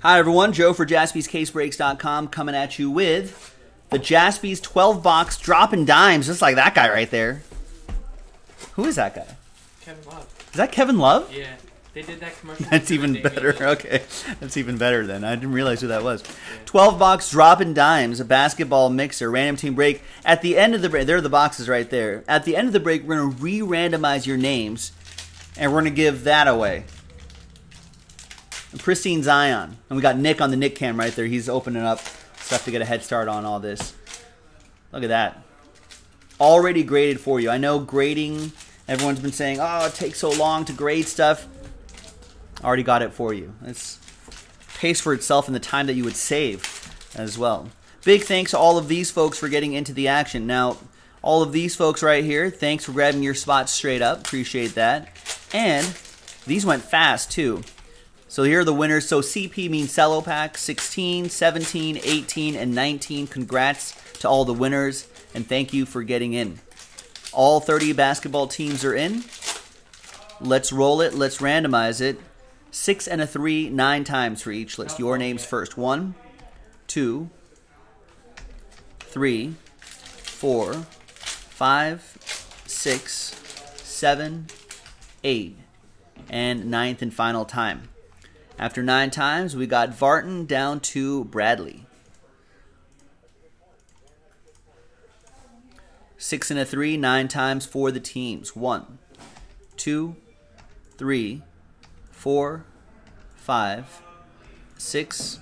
Hi everyone, Joe for JaspysCaseBreaks.com coming at you with the Jaspys 12-box dropping dimes, just like that guy right there. Who is that guy? Kevin Love. Is that Kevin Love? Yeah, they did that commercial. That's even better. Okay, that's even better then. I didn't realize who that was. 12-box dropping dimes, a basketball mixer, random team break. At the end of the break, there are the boxes right there. At the end of the break, we're going to re-randomize your names, and we're going to give that away. And pristine Zion. And we got Nick on the Nick cam right there. He's opening up stuff to get a head start on all this. Look at that. Already graded for you. I know grading, everyone's been saying, oh, it takes so long to grade stuff. Already got it for you. It pays for itself in the time that you would save as well. Big thanks to all of these folks for getting into the action. Now, all of these folks right here, thanks for grabbing your spots straight up. Appreciate that. And these went fast, too. So here are the winners. So CP means cello pack, 16, 17, 18, and 19. Congrats to all the winners, and thank you for getting in. All 30 basketball teams are in. Let's roll it. Let's randomize it. 6 and a 3, 9 times for each list. Your names first. 1, 2, 3, 4, 5, 6, 7, 8, and 9th and final time. After 9 times, we got Vartan down to Bradley. 6 and a 3, 9 times for the teams. 1, 2, 3, 4, 5, 6,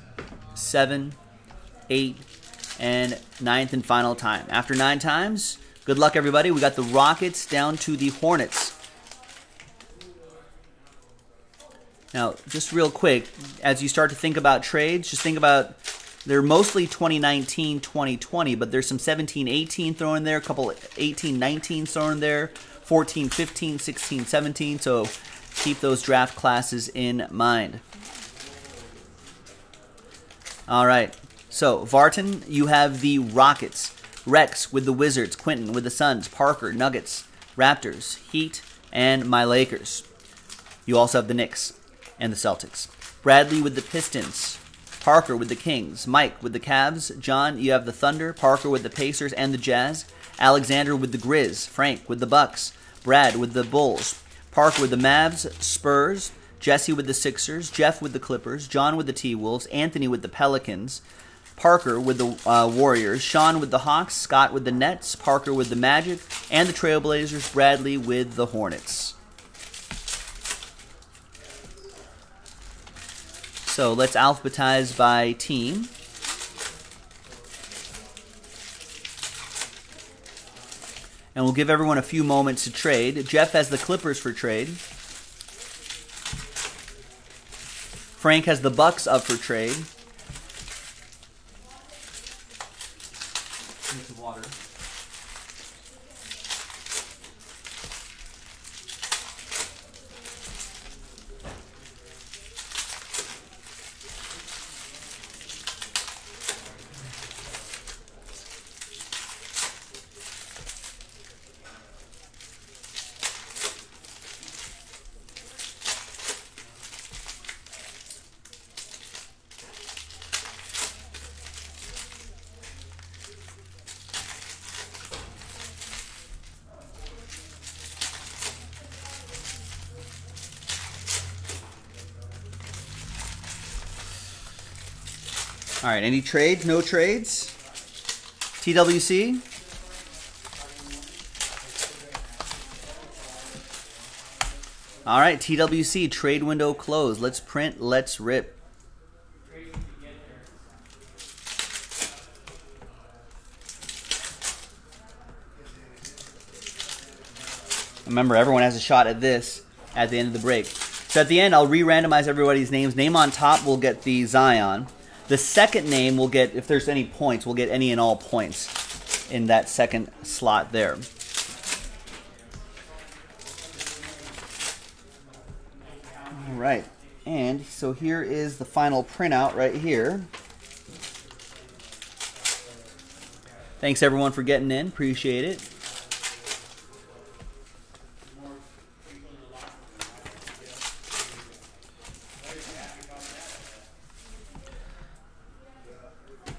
7, 8, and 9th and final time. After 9 times, good luck everybody. We got the Rockets down to the Hornets. Now, just real quick, as you start to think about trades, just think about they're mostly 2019, 2020, but there's some 17, 18 thrown in there, a couple 18, 19 thrown in there, 14, 15, 16, 17. So keep those draft classes in mind. All right. So Vartan, you have the Rockets, Rex with the Wizards, Quentin with the Suns, Parker, Nuggets, Raptors, Heat, and my Lakers. You also have the Knicks and the Celtics. Bradley with the Pistons, Parker with the Kings, Mike with the Cavs, John, you have the Thunder, Parker with the Pacers and the Jazz, Alexander with the Grizz, Frank with the Bucks, Brad with the Bulls, Parker with the Mavs, Spurs, Jesse with the Sixers, Jeff with the Clippers, John with the T-Wolves, Anthony with the Pelicans, Parker with the Warriors, Sean with the Hawks, Scott with the Nets, Parker with the Magic, and the Trailblazers, Bradley with the Hornets. So let's alphabetize by team. And we'll give everyone a few moments to trade. Jeff has the Clippers for trade. Frank has the Bucks up for trade. Need some water. All right, any trades? No trades? TWC? All right, TWC, trade window closed. Let's print, let's rip. Remember, everyone has a shot at this at the end of the break. So at the end, I'll re-randomize everybody's names. Name on top will get the Zion. The second name will get, if there's any points, we'll get any and all points in that second slot there. All right, and so here is the final printout right here. Thanks everyone for getting in, appreciate it.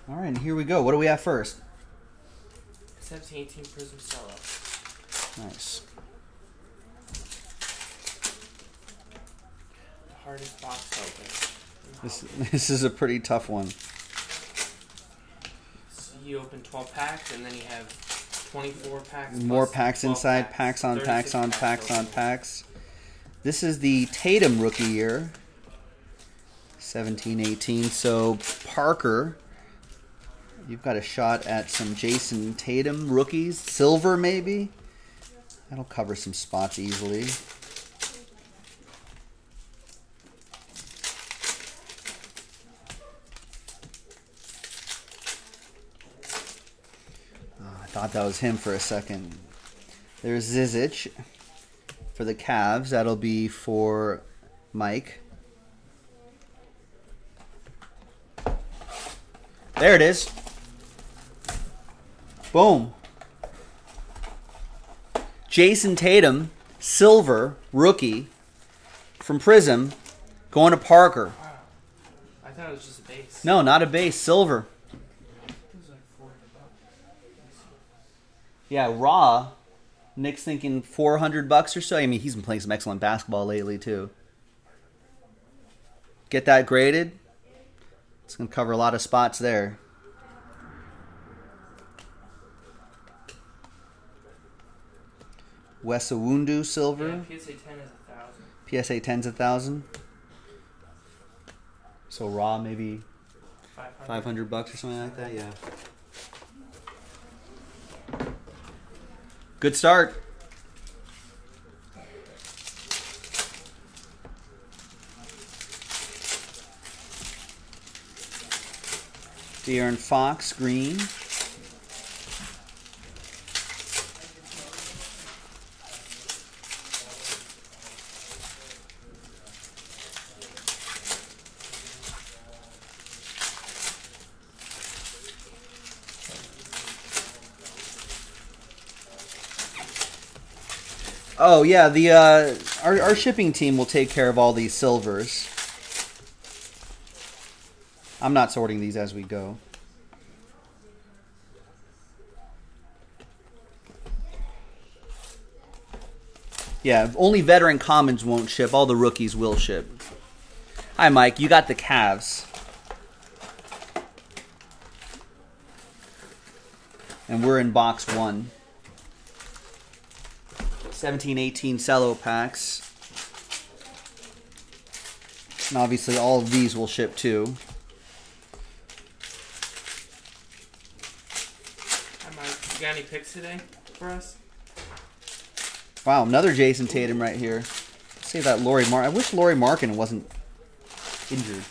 All right, and here we go. What do we have first? 1718 Prism Solo. Nice. The hardest box open. This is a pretty tough one. So you open 12 packs, and then you have 24 packs. More packs inside, packs on packs on packs on packs. This is the Tatum rookie year. 1718. So Parker, you've got a shot at some Jason Tatum rookies. Silver maybe. That'll cover some spots easily. Oh, I thought that was him for a second. There's Zizic for the Cavs. That'll be for Mike. There it is. Boom. Jason Tatum, silver, rookie, from Prism, going to Parker. Wow. I thought it was just a base. No, not a base. Silver. It was like $400. Yeah, raw. Nick's thinking $400 or so. I mean, he's been playing some excellent basketball lately, too. Get that graded. It's going to cover a lot of spots there. Wes Iwundu, silver. Yeah, PSA 10 is 1,000. PSA 10 is 1,000. So raw, maybe $500 or something like that, yeah. Good start. De'Aaron Fox, green. Oh yeah, the our shipping team will take care of all these silvers. I'm not sorting these as we go. Yeah, only veteran commons won't ship. All the rookies will ship. Hi, Mike. You got the Cavs. And we're in box one. 1718 cello packs. And obviously all of these will ship too. You got any picks today for us? Wow, another Jason Tatum right here. Let's save that Lauri Markkanen. I wish Lauri Markkanen wasn't injured.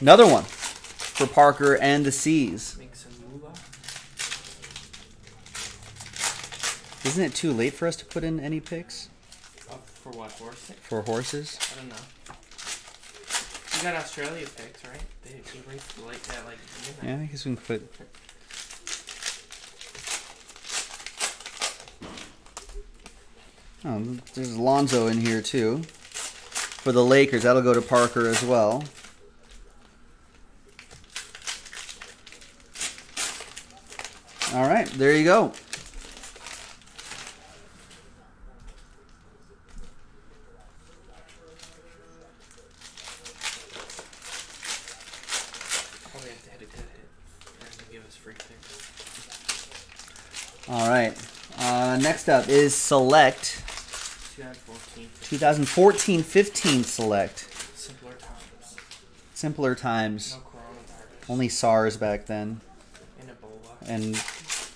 Another one for Parker and the C's. Isn't it too late for us to put in any picks? For what, horses? For horses? I don't know. You got Australia picks, right? They erased the light that, like, you know. Yeah, I guess we can put... Oh, there's Lonzo in here, too. For the Lakers, that'll go to Parker as well. All right, there you go. All right. Next up is Select. 2014-15 Select. Simpler times. Simpler times. No, only SARS back then. And Ebola.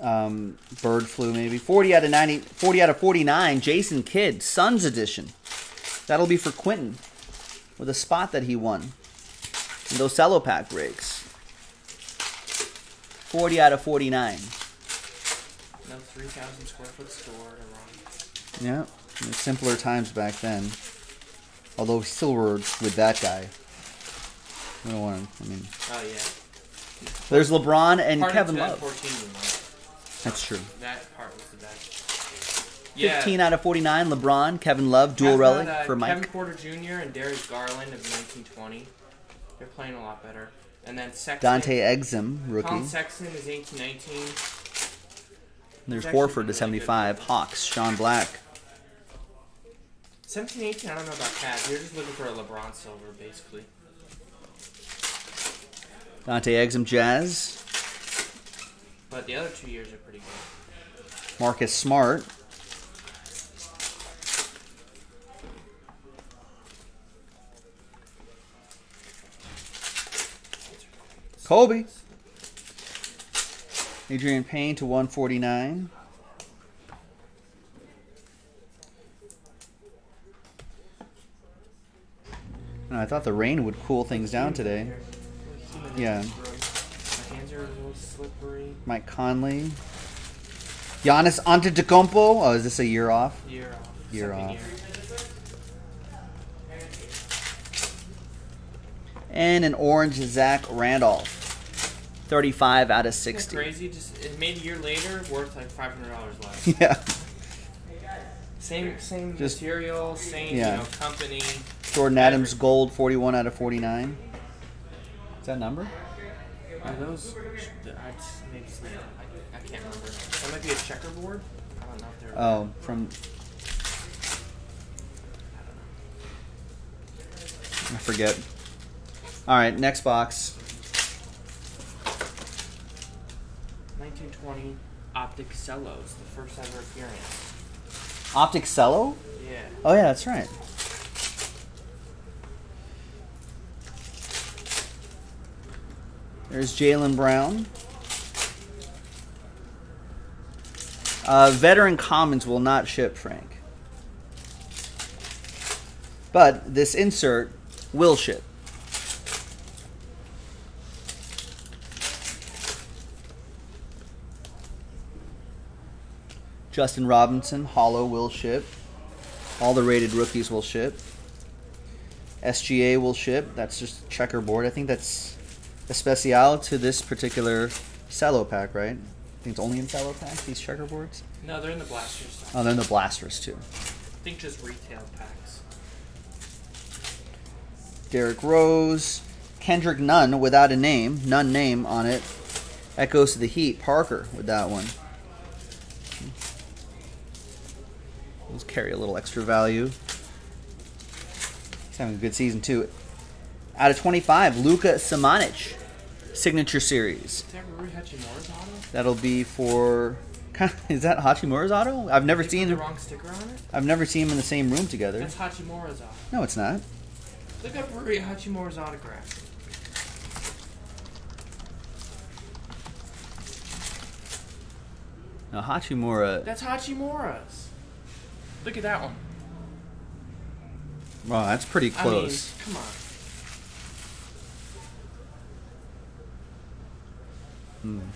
And bird flu maybe. 40 out of 49. Jason Kidd, Suns edition. That'll be for Quentin with a spot that he won. And those cello pack breaks. 40 out of 49. 3,000 square foot store to run. Yeah, simpler times back then. Although we still were with that guy. We don't want to, I mean. Oh yeah. There's LeBron and Kevin Love. That's true. That part was the best. 15 out of 49, LeBron, Kevin Love, dual relic for Mike. Kevin Porter Jr. and Darius Garland of 1920. They're playing a lot better. And then Sexton. Dante Exum, rookie. Colin Sexton is 1819. There's Horford to 75. Really Hawks, Sean Black. 17-18, I don't know about that. You're just looking for a LeBron silver, basically. Dante Exum, Jazz. But the other 2 years are pretty good. Marcus Smart. Kobe. Adrian Payne to 149. No, I thought the rain would cool things down today. Yeah. My hands are a little slippery. Mike Conley. Giannis Antetokounmpo. Oh, is this a year off? Year off. Year off. And an orange Zach Randolph. 35 out of 60. Isn't that crazy? Just it made a year later worth like $500 less. Yeah. Same just, material, same you know, company. Jordan Adams gold, 41 out of 49. Is that number? Are those? I can't remember. That might be a checkerboard. I don't know if they're. Oh, from. I forget. All right, next box. 1920 Optic Cellos, the first ever appearance. Optic Cello? Yeah. Oh yeah, that's right. There's Jaylen Brown. Veteran Commons will not ship, Frank. But this insert will ship. Justin Robinson, hollow, will ship. All the rated rookies will ship. SGA will ship. That's just checkerboard. I think that's especial to this particular cello pack, right? I think it's only in cello packs, these checkerboards? No, they're in the blasters. Oh, they're in the blasters, too. I think just retail packs. Derek Rose. Kendrick Nunn, without a name. Nunn name on it. That goes to the Heat. Parker with that one. Those carry a little extra value. He's having a good season, too. Out of 25, Luka Samanic, Signature Series. Is that Rui Hachimura's auto? That'll be for... Is that Hachimura's auto? I've never seen the wrong sticker on it? I've never seen them in the same room together. That's Hachimura's auto. No, it's not. Look up Rui Hachimura's autograph. No, Hachimura... That's Hachimura's. Look at that one. Wow, that's pretty close. I mean, come on.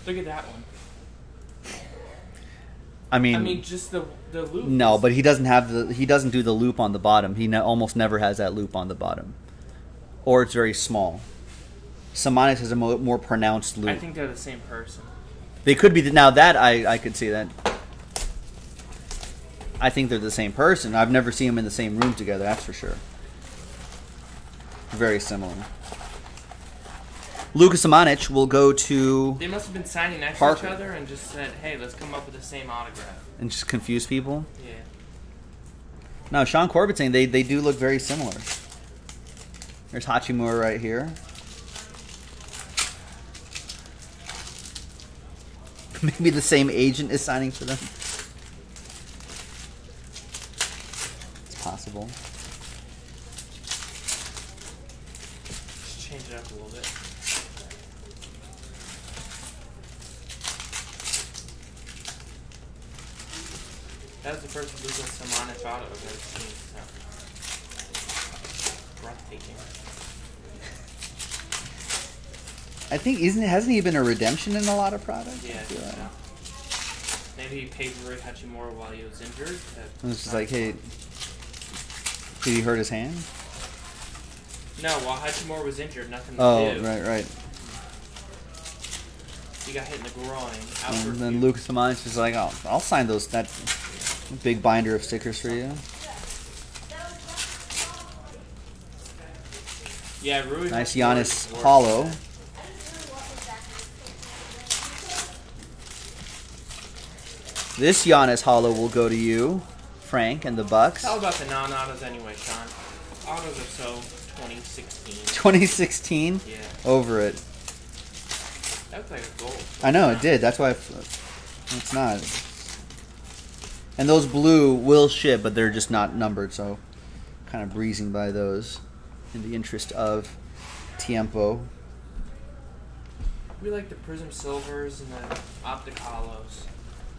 Look at that one. I mean, just the loop. No, but he doesn't have the. He doesn't do the loop on the bottom. He almost never has that loop on the bottom, or it's very small. Samanic has a more pronounced loop. I think they're the same person. They could be. Now that I could see that. I think they're the same person. I've never seen them in the same room together, that's for sure. Very similar. Luka Samanic will go to... They must have been signing next to each other and just said, hey, let's come up with the same autograph. And just confuse people? Yeah. No, Sean Corbett's saying they do look very similar. There's Hachimura right here. Maybe the same agent is signing for them. Possible. Just change it up a little bit. That was the first Luka Samanic auto I've ever seen. So breathtaking. I think hasn't he been a redemption in a lot of products? Yeah. I feel like. Maybe he paid Rui Hachimura while he was injured. I was just like, hey. Did he hurt his hand? No, while Hachimura was injured, nothing to do. Oh, right. He got hit in the groin. And then Luka Samanic is like, I'll sign those. That Big binder of stickers for you. Yeah, Rui. Nice Giannis hollow. This Giannis hollow will go to you, Frank, and the Bucks. How about the non-autos anyway, Sean? Autos are so 2016. 2016? Yeah. Over it. That was like a goal. I know, it did. That's why it's not. And those blue will ship, but they're just not numbered, so kind of breezing by those in the interest of tiempo. We like the prism silvers and the optic hollows,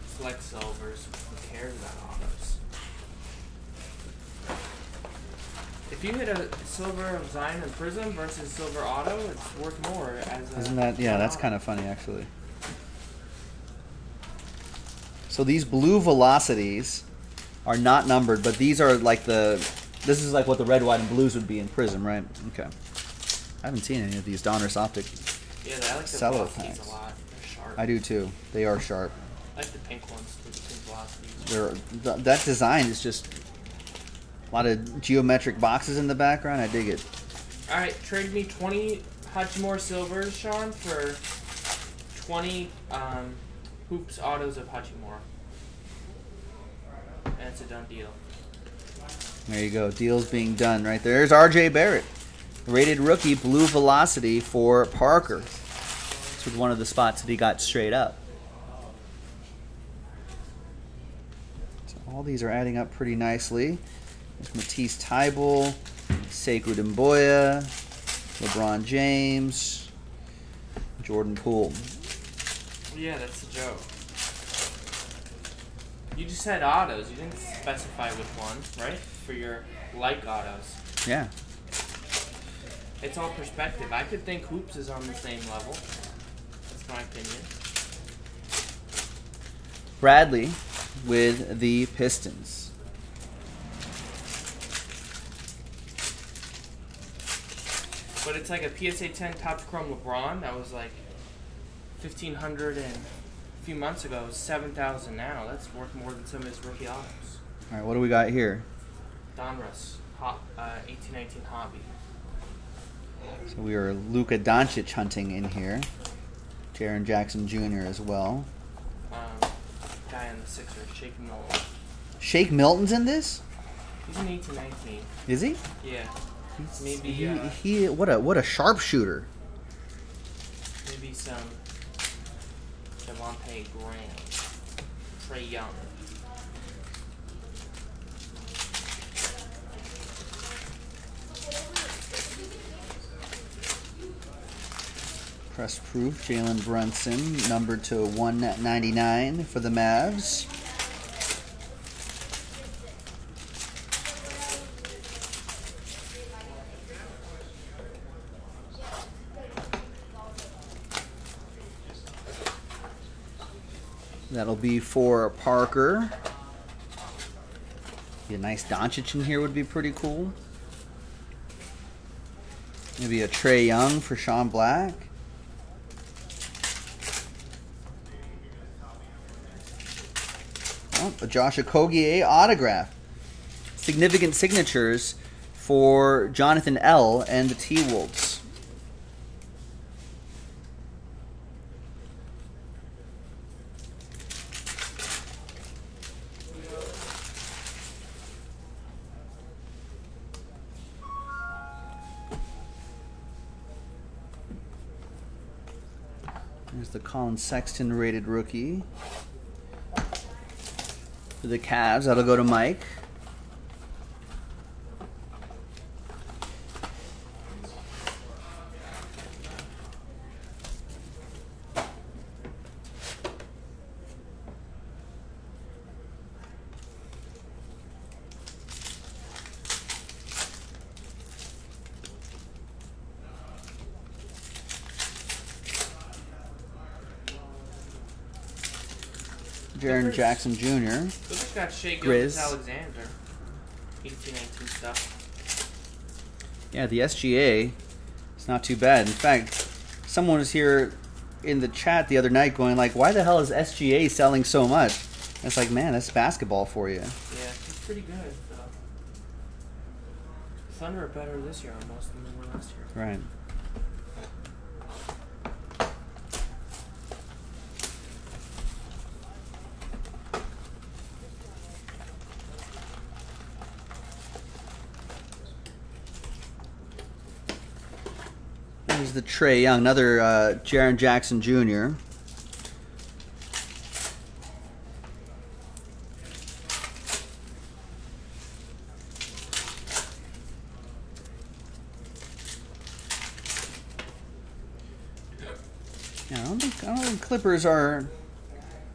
flex silvers. Who cares about autos? If you hit a silver Zion and prism versus silver auto, it's worth more as a... Isn't that, yeah, that's kind of funny actually. So these blue velocities are not numbered, but these are like the... This is like what the red, white, and blues would be in prism, right? Okay. I haven't seen any of these Donruss Optic. Yeah, I like the velocities a lot. They're sharp. I do too. They are sharp. I like the pink ones too, the pink velocities. That design is just a lot of geometric boxes in the background. I dig it. All right, trade me 20 Hachimura silvers, Sean, for 20 hoops autos of Hachimura. And it's a done deal. There you go. Deals being done right there. There's RJ Barrett. Rated rookie, blue velocity for Parker. This was one of the spots that he got straight up. So all these are adding up pretty nicely. There's Matisse Thybulle, Sekou Doumbouya, LeBron James, Jordan Poole. Yeah, that's a joke. You just said autos. You didn't specify which ones, right? For your like autos. Yeah. It's all perspective. I could think hoops is on the same level. That's my opinion. Bradley with the Pistons. But it's like a PSA 10 Topps Chrome LeBron that was like 1,500 and... few months ago, it was 7,000 now. That's worth more than some of his rookie autos. All right, what do we got here? Donruss, 1819 Hobby. So we are Luka Doncic hunting in here. Jaron Jackson Jr. as well. Guy on the Sixers, Shake Milton. Shake Milton's in this? He's in 1819. Is he? Yeah. He's, maybe he what a sharpshooter. Maybe some Devonte Graham, Trey Young. Press proof, Jalen Brunson, numbered to 199 for the Mavs. That'll be for Parker. Be a nice Doncic in here would be pretty cool. Maybe a Trae Young for Sean Black. Oh, a Josh Okogie autograph. Significant signatures for Jonathan L. and the T-Wolves. There's the Colin Sexton rated rookie. For the Cavs, that'll go to Mike. Jaron Jackson Jr. Look at that Grizz. Alexander. 1819 stuff. Yeah, the SGA is not too bad. In fact, someone was here in the chat the other night going like, why the hell is SGA selling so much? It's like, man, that's basketball for you. Yeah, it's pretty good. Thunder are better this year almost than they were last year. Right. This is the Trae Young, another Jaron Jackson Jr. I don't think Clippers are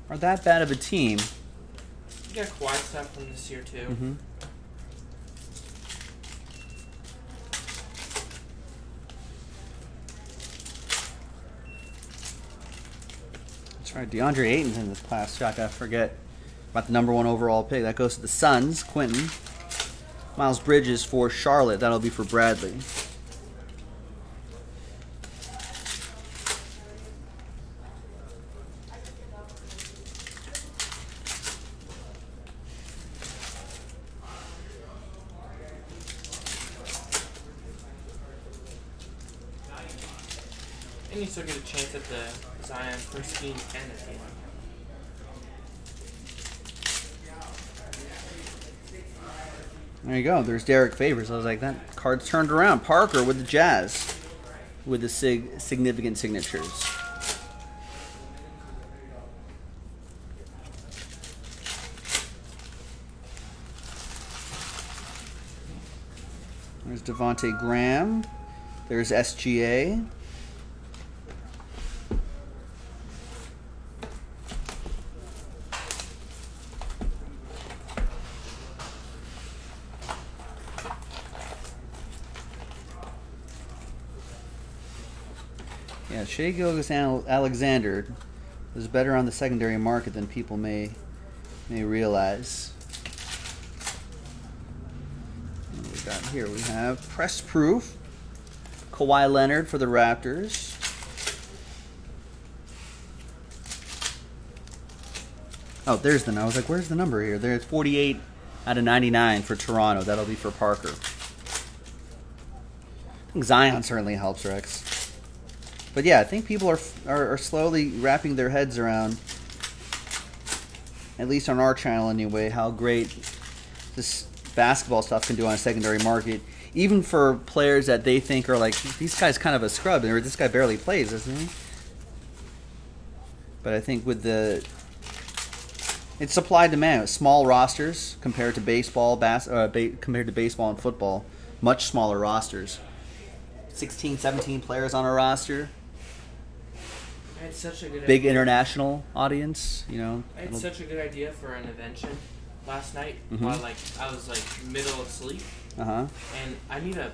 that bad of a team. You got Kawhi stuff from this year too. Mm-hmm. That's right. DeAndre Ayton's in this class. Jack, I forget about the number 1 overall pick. That goes to the Suns. Quentin. Miles Bridges for Charlotte. That'll be for Bradley. And you still get a chance at the Zion first team and the team. There you go. There's Derek Favors. I was like, that card's turned around. Parker with the Jazz with the significant signatures. There's Devonte Graham. There's SGA. Yeah, Shai Gilgeous-Alexander was better on the secondary market than people may realize. What we got here? We have press proof. Kawhi Leonard for the Raptors. Oh, there's the number. I was like, where's the number here? There's 48 out of 99 for Toronto. That'll be for Parker. I think Zion certainly helps, Rex. But yeah, I think people are slowly wrapping their heads around, at least on our channel anyway, how great this basketball stuff can do on a secondary market, even for players that they think are like, these guys kind of a scrub, or this guy barely plays, isn't he? But I think with the it's supply demand, small rosters compared to baseball, compared to baseball and football, much smaller rosters, 16, 17 players on a roster. I had such a good big idea. International audience, you know. I had such a good idea for an invention last night. Mm-hmm. While I was middle of sleep. Uh-huh. And I need a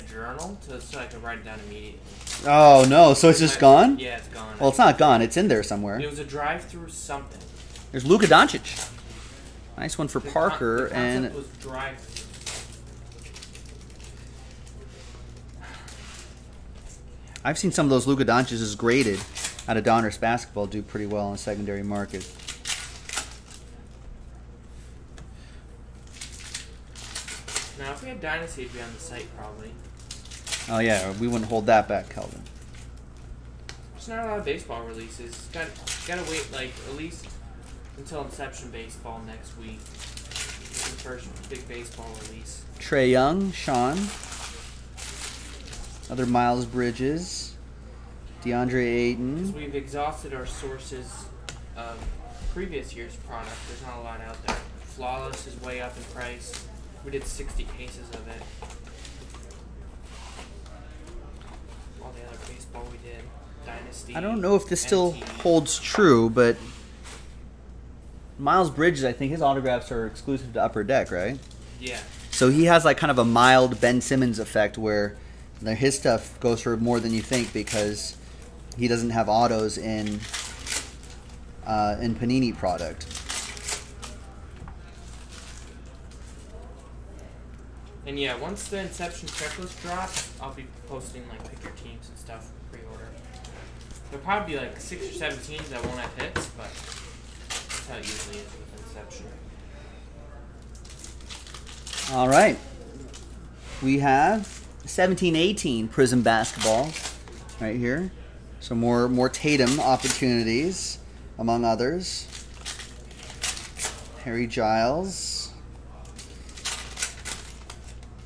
journal so I could write it down immediately. Oh no! So it's just gone? Yeah, it's gone. Well, it's not gone. It's in there somewhere. It was a drive-through something. There's Luka Doncic. Nice one for Parker. The concept was drive-through. I've seen some of those Luka Doncic's graded out of Donruss Basketball do pretty well in the secondary market. Now, if we had Dynasty, it'd be on the site probably. Oh yeah, we wouldn't hold that back, Calvin. There's not a lot of baseball releases. It's gotta wait at least until Inception Baseball next week. It's the first big baseball release. Trae Young, Sean. Other Miles Bridges, DeAndre Ayton. Because we've exhausted our sources of previous year's product. There's not a lot out there. Flawless is way up in price. We did 60 cases of it. All the other baseball we did. Dynasty. I don't know if this still holds true, but Miles Bridges, I think his autographs are exclusive to Upper Deck, right? Yeah. So he has kind of a mild Ben Simmons effect where his stuff goes for more than you think because he doesn't have autos in Panini product. And yeah, once the Inception checklist drops, I'll be posting pick your teams and stuff pre-order. There'll probably be 6 or 7 teams that won't have hits, but that's how it usually is with exception. All right. We have 17-18 Prism Basketball right here. So more Tatum opportunities, among others. Harry Giles.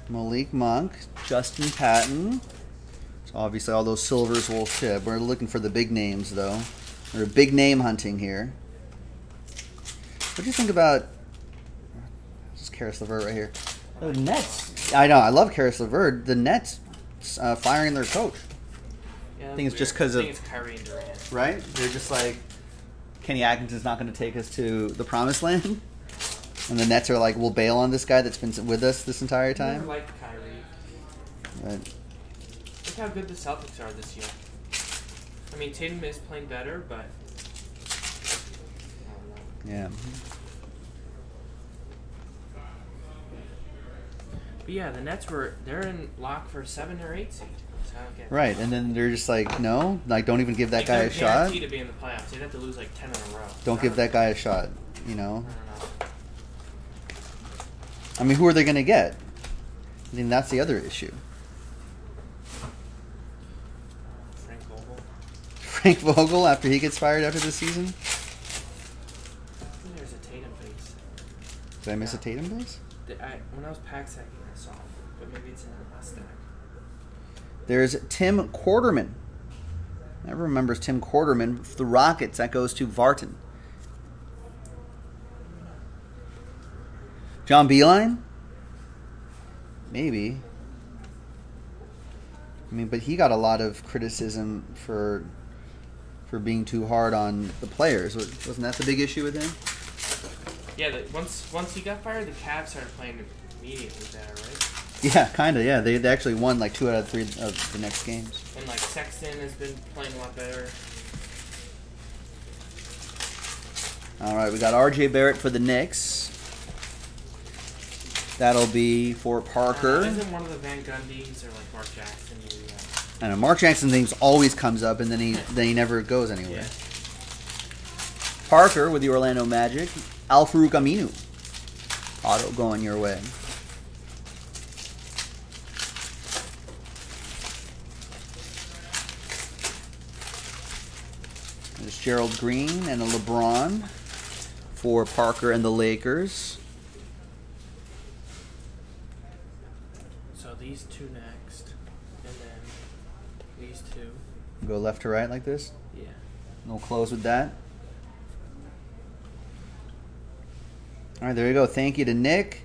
Malik Monk. Justin Patton. So obviously all those silvers will ship. We're looking for the big names, though. We're big name hunting here. What do you think about... This is Karis LeVert right here. The Nets. I know. I love Karis LeVert. The Nets firing their coach. Yeah, I think it's weird. Just because of... I think it's Kyrie and Durant. Right? They're just like, Kenny Atkinson's not going to take us to the promised land. And the Nets are like, we'll bail on this guy that's been with us this entire time. I like Kyrie. Right. Look how good the Celtics are this year. I mean, Tatum is playing better, but... Yeah. But yeah, the Nets they're in lock for 7 or 8 seed. Right, and then they're just like, no, like don't even give that guy a shot. To be in the playoffs, they'd have to lose like 10 in a row. Don't give that guy a shot, you know. I mean, who are they going to get? I mean, that's the other issue. Frank Vogel. Frank Vogel after he gets fired after this season. There's a Tatum base. Did I miss a Tatum base? When I was pack sacking, I saw it, but maybe it's in the last stack. There's Tim Quarterman. Everyone remembers Tim Quarterman. The Rockets, that goes to Vartan. John Beilein? Maybe. I mean, but he got a lot of criticism for being too hard on the players. Wasn't that the big issue with him? Yeah, once he got fired, the Cavs started playing immediately better, right? Yeah, kind of, yeah. They actually won like 2 out of 3 of the next games. And like Sexton has been playing a lot better. All right, we got RJ Barrett for the Knicks. That'll be for Parker. Isn't one of the Van Gundys or like Mark Jackson? Maybe, I know, Mark Jackson things always comes up and then he never goes anywhere. Yeah. Parker with the Orlando Magic. Al-Farouq Aminu. Auto going your way. There's Gerald Green and a LeBron for Parker and the Lakers. So these two next, and then these two. Go left to right like this? Yeah. And we'll close with that. All right, there you go. Thank you to Nick.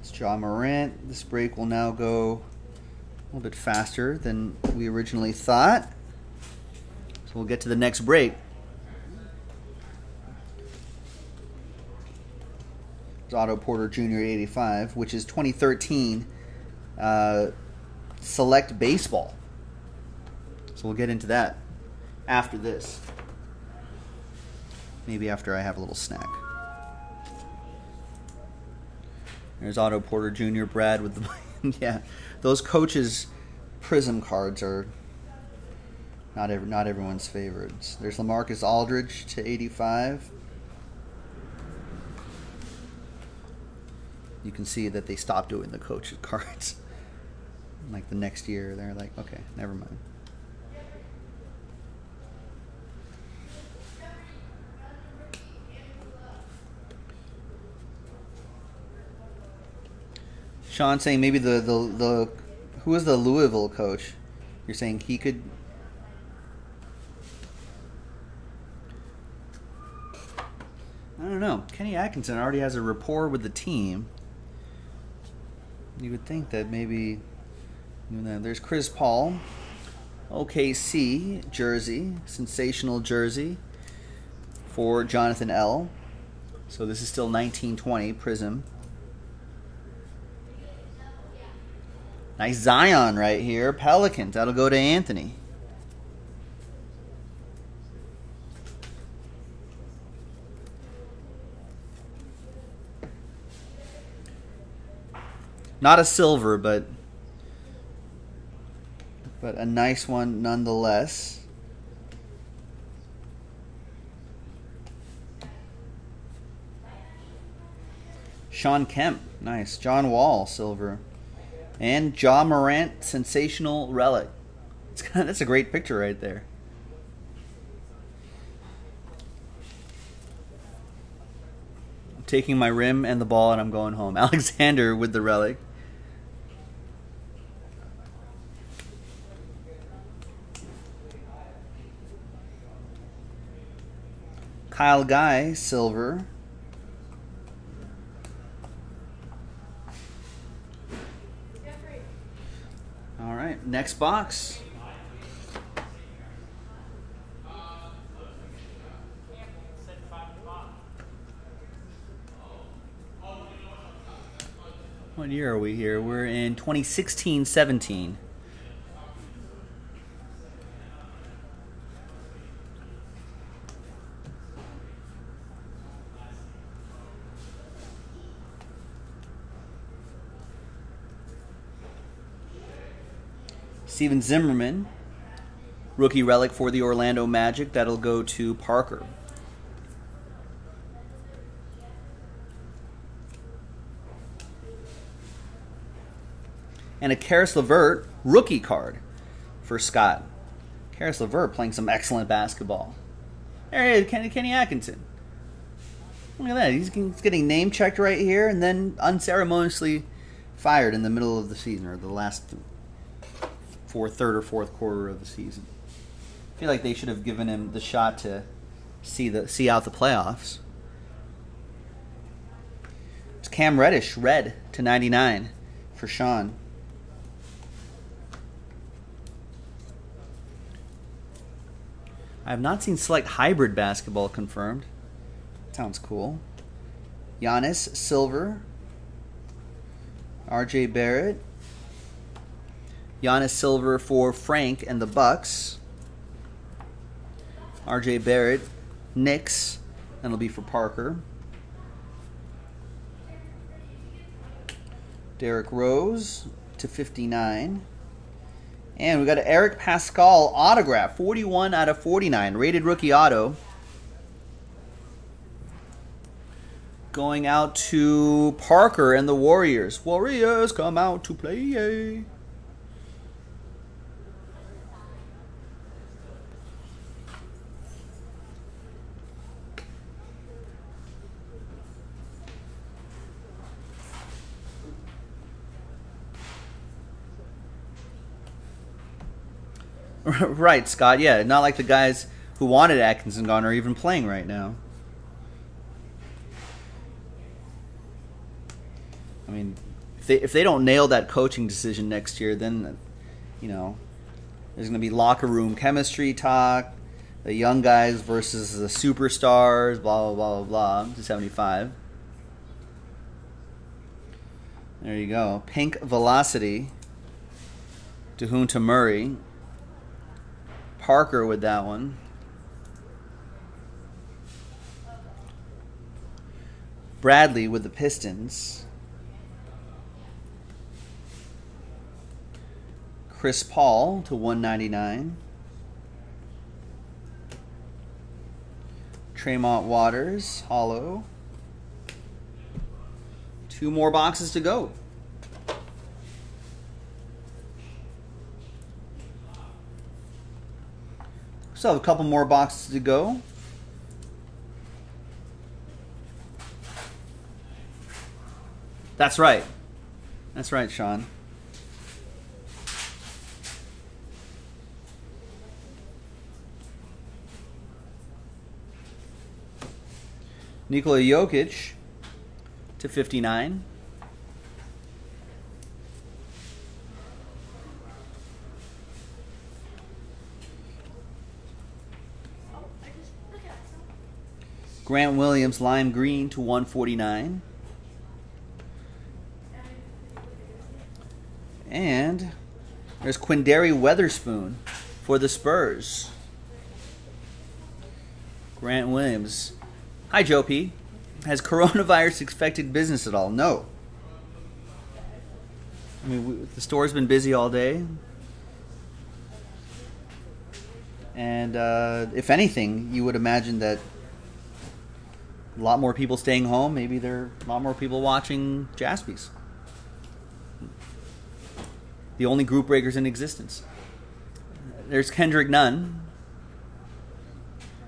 It's Ja Morant. This break will now go a little bit faster than we originally thought. We'll get to the next break. It's Otto Porter Jr. 85, which is 2013 Select Baseball. So we'll get into that after this. Maybe after I have a little snack. There's Otto Porter Jr. Brad with the... yeah, those coaches' prism cards are... Not everyone's favorites. There's LaMarcus Aldridge to 85. You can see that they stopped doing the coach cards. Like the next year, they're like, okay, never mind. Sean saying maybe who was the Louisville coach? You're saying he could. I don't know. Kenny Atkinson already has a rapport with the team. You would think that maybe... You know, there's Chris Paul. OKC jersey. Sensational jersey. For Jonathan L. So this is still 1920 Prism. Nice Zion right here. Pelicans. That'll go to Anthony. Not a silver, but a nice one nonetheless. Sean Kemp. Nice. John Wall, silver. And Ja Morant, sensational relic. It's kind of, that's a great picture right there. I'm taking my rim and the ball and I'm going home. Alexander with the relic. Kyle Guy, silver. All right, next box. What year are we here? We're in 2016-17. Steven Zimmerman, rookie relic for the Orlando Magic. That'll go to Parker. And a Karis LeVert rookie card for Scott. Karis LeVert playing some excellent basketball. There he is, Kenny Atkinson. Look at that. He's getting name checked right here and then unceremoniously fired in the middle of the season or the last... third or fourth quarter of the season. I feel like they should have given him the shot to see out the playoffs. It's Cam Reddish, red /99 for Sean. I have not seen select hybrid basketball confirmed. Sounds cool. Giannis, silver. RJ Barrett. Giannis silver for Frank and the Bucks. RJ Barrett, Knicks, and it'll be for Parker. Derek Rose /59. And we got an Eric Pascal autograph, 41/49, rated rookie auto. Going out to Parker and the Warriors. Warriors come out to play. Right, Scott, yeah. Not like the guys who wanted Atkinson gone are even playing right now. I mean, if they don't nail that coaching decision next year, then, you know, there's going to be locker room chemistry talk, the young guys versus the superstars, blah, blah, blah, blah, blah, /75. There you go. Pink Velocity, Dehunta Murray. Parker with that one. Bradley with the Pistons. Chris Paul /199. Tremont Waters, hollow. Two more boxes to go. Still have a couple more boxes to go. That's right. That's right, Sean. Nikola Jokic /59. Grant Williams, lime green /149. And there's Quindary Weatherspoon for the Spurs. Grant Williams. Hi, Joe P. Has coronavirus affected business at all? No. I mean, the store's been busy all day. And if anything, you would imagine that a lot more people staying home. Maybe there are a lot more people watching Jaspys. The only group breakers in existence. There's Kendrick Nunn.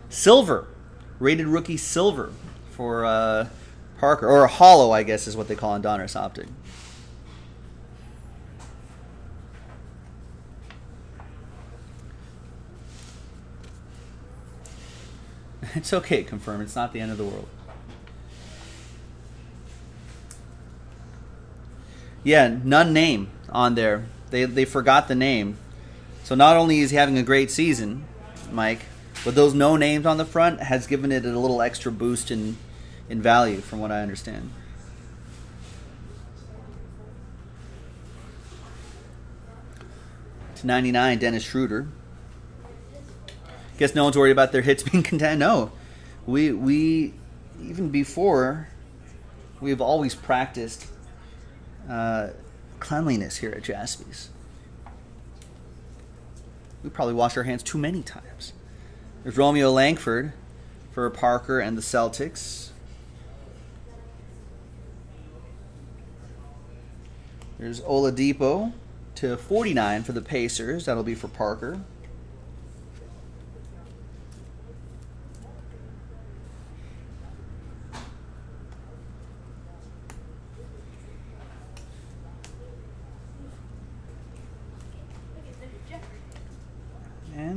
Silver. Rated rookie silver for Parker. Or a hollow, I guess, is what they call in Donruss Optic. It's okay, confirm. It's not the end of the world. Yeah, none name on there. They forgot the name. So not only is he having a great season, Mike, but those no names on the front has given it a little extra boost in value, from what I understand. /99, Dennis Schroeder. Guess no one's worried about their hits being contained. No, we even before, we've always practiced cleanliness here at Jaspys. We probably wash our hands too many times. There's Romeo Langford for Parker and the Celtics. There's Oladipo /49 for the Pacers. That'll be for Parker.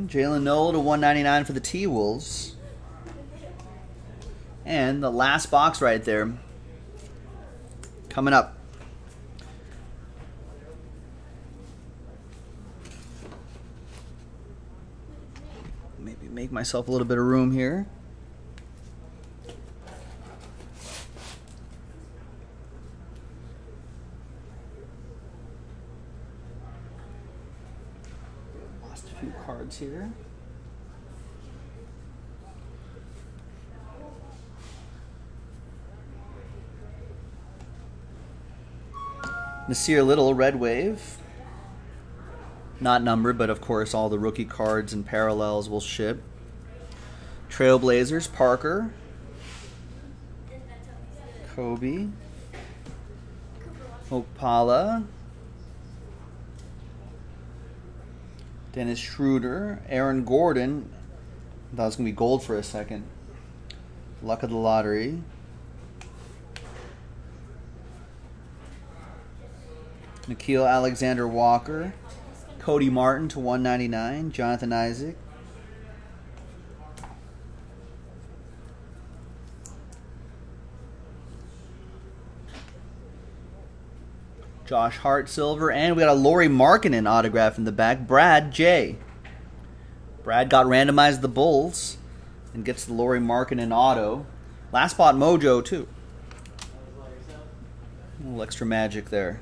Jalen Noel /199 for the T-Wolves. And the last box right there. Coming up. Maybe make myself a little bit of room here. Here. Nasir Little, Red Wave. Not numbered, but of course all the rookie cards and parallels will ship. Trailblazers, Parker. Kobe. Opala. Dennis Schroeder, Aaron Gordon. I thought it was going to be gold for a second. Luck of the lottery. Nickeil Alexander Walker. Cody Martin /199. Jonathan Isaac. Josh Hart, silver, and we got a Lauri Markkanen autograph in the back. Brad J. Brad got randomized the Bulls and gets the Lauri Markkanen auto. Last spot mojo too. A little extra magic there.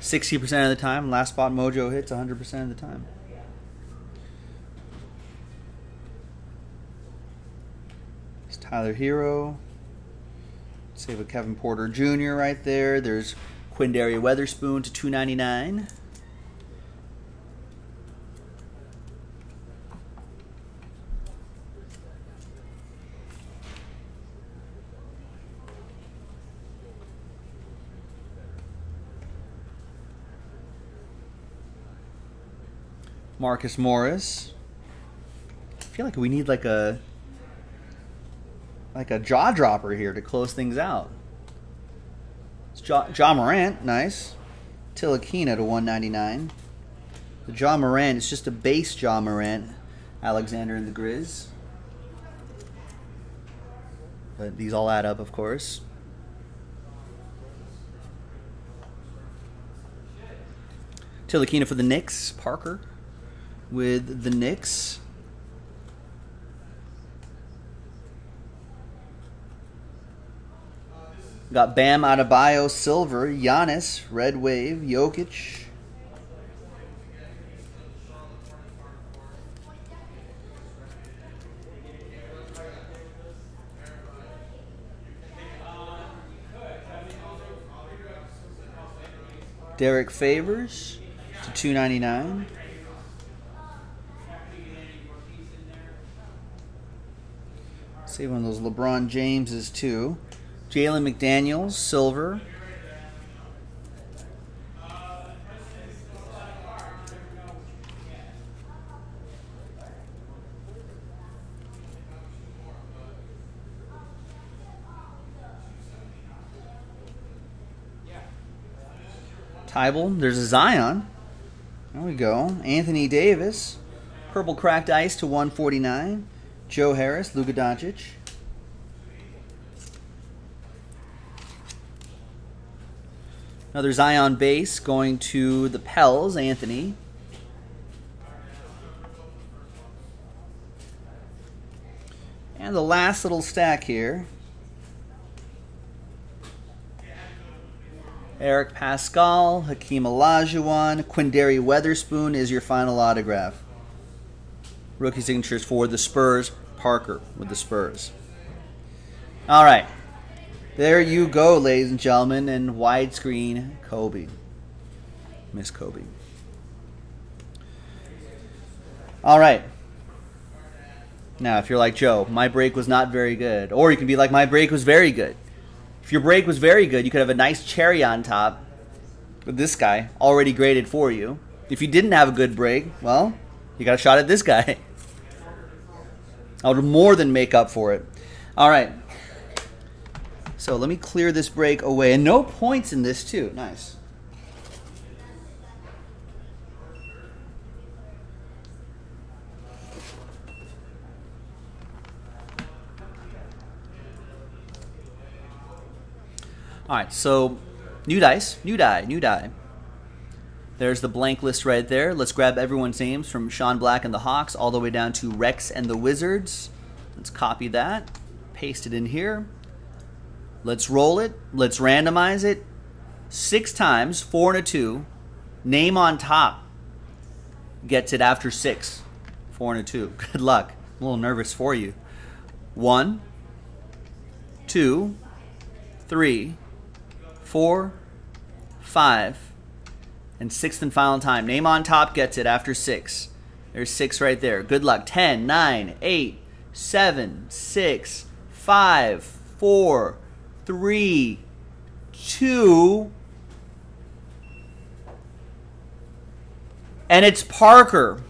60% of the time, last spot mojo hits 100% of the time. It's Tyler Hero. Save a Kevin Porter Jr. right there. There's Quindaria Weatherspoon /299. Marcus Morris. I feel like we need like a jaw dropper here to close things out. It's Ja Morant, nice. Tilakina /199. The Ja Morant, it's just a base Ja Morant. Alexander and the Grizz. But these all add up, of course. Tilakina for the Knicks. Parker with the Knicks. Got Bam Adebayo, silver. Giannis, red wave. Jokic. Derek Favors /299. see one of those LeBron Jameses too. Jalen McDaniels, silver. Tybal, there's a Zion. There we go. Anthony Davis. Purple cracked ice to 149. Joe Harris, Luka Doncic. Another Zion base going to the Pels, Anthony. And the last little stack here. Eric Pascal, Hakeem Olajuwon, Quindary Weatherspoon is your final autograph. Rookie signatures for the Spurs, Parker with the Spurs. All right. There you go, ladies and gentlemen, and widescreen Kobe. Miss Kobe. All right. Now, if you're like, Joe, my break was not very good, or you can be like, my break was very good. If your break was very good, you could have a nice cherry on top with this guy already graded for you. If you didn't have a good break, well, you got a shot at this guy. I would more than make up for it. All right. So let me clear this break away. And no points in this, too. Nice. All right, so new dice, new die, new die. There's the blank list right there. Let's grab everyone's names from Sean Black and the Hawks all the way down to Rex and the Wizards. Let's copy that, paste it in here. Let's roll it. Let's randomize it. 6 times, 4 and a 2. Name on top gets it after 6. 4 and a 2. Good luck. I'm a little nervous for you. 1, 2, 3, 4, 5, and 6th and final time. Name on top gets it after 6. There's 6 right there. Good luck. 10, 9, 8, 7, 6, 5, 4, 3, 2, and it's Parker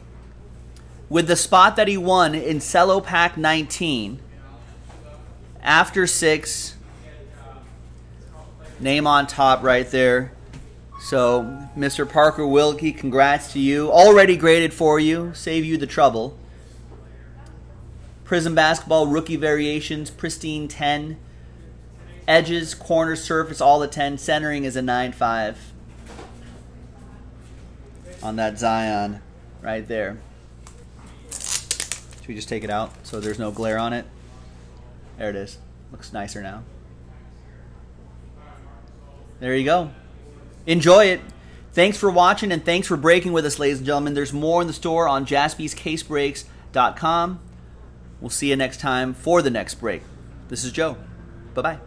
with the spot that he won in Cello Pack 19 after 6. Name on top right there. So, Mr. Parker Wilkie, congrats to you. Already graded for you. Save you the trouble. Prism Basketball, Rookie Variations, Pristine 10. Edges, corner, surface, all the 10. Centering is a 9.5. On that Zion right there. Should we just take it out so there's no glare on it? There it is. Looks nicer now. There you go. Enjoy it. Thanks for watching and thanks for breaking with us, ladies and gentlemen. There's more in the store on JaspysCaseBreaks.com. We'll see you next time for the next break. This is Joe. Bye-bye.